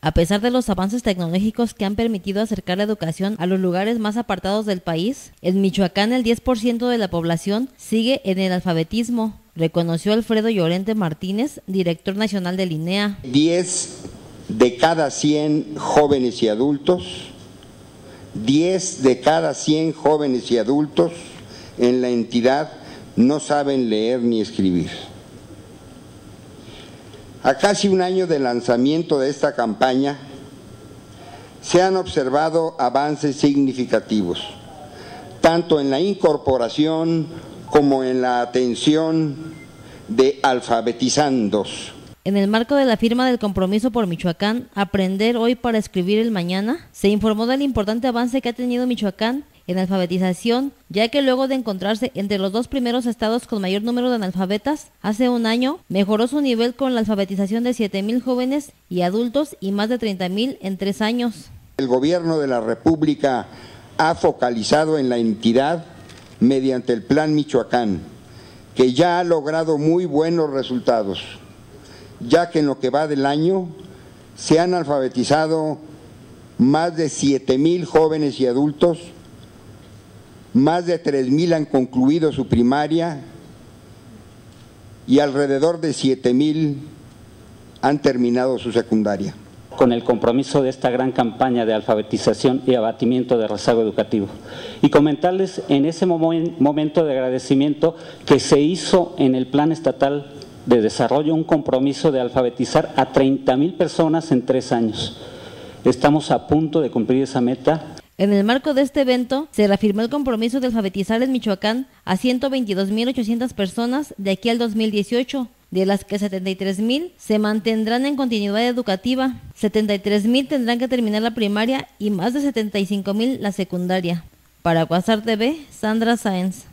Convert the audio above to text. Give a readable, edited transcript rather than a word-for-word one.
A pesar de los avances tecnológicos que han permitido acercar la educación a los lugares más apartados del país, en Michoacán el 10% de la población sigue en el analfabetismo, reconoció Alfredo Llorente Martínez, director nacional de Linea. 10 de cada 100 jóvenes y adultos, 10 de cada 100 jóvenes y adultos en la entidad no saben leer ni escribir. A casi un año del lanzamiento de esta campaña, se han observado avances significativos, tanto en la incorporación como en la atención de alfabetizandos. En el marco de la firma del compromiso por Michoacán, Aprender hoy para escribir el mañana, se informó del importante avance que ha tenido Michoacán en alfabetización, ya que luego de encontrarse entre los dos primeros estados con mayor número de analfabetas, hace un año mejoró su nivel con la alfabetización de 7,000 jóvenes y adultos y más de 30,000 en 3 años. El gobierno de la República ha focalizado en la entidad mediante el Plan Michoacán, que ya ha logrado muy buenos resultados, ya que en lo que va del año se han alfabetizado más de 7,000 jóvenes y adultos, más de 3,000 han concluido su primaria y alrededor de 7,000 han terminado su secundaria. Con el compromiso de esta gran campaña de alfabetización y abatimiento de rezago educativo. Y comentarles en ese momento de agradecimiento que se hizo en el Plan Estatal de Desarrollo un compromiso de alfabetizar a 30,000 personas en 3 años. Estamos a punto de cumplir esa meta. En el marco de este evento, se reafirmó el compromiso de alfabetizar en Michoacán a 122,800 personas de aquí al 2018, de las que 73,000 se mantendrán en continuidad educativa, 73,000 tendrán que terminar la primaria y más de 75,000 la secundaria. Para Cuasar TV, Sandra Sáenz.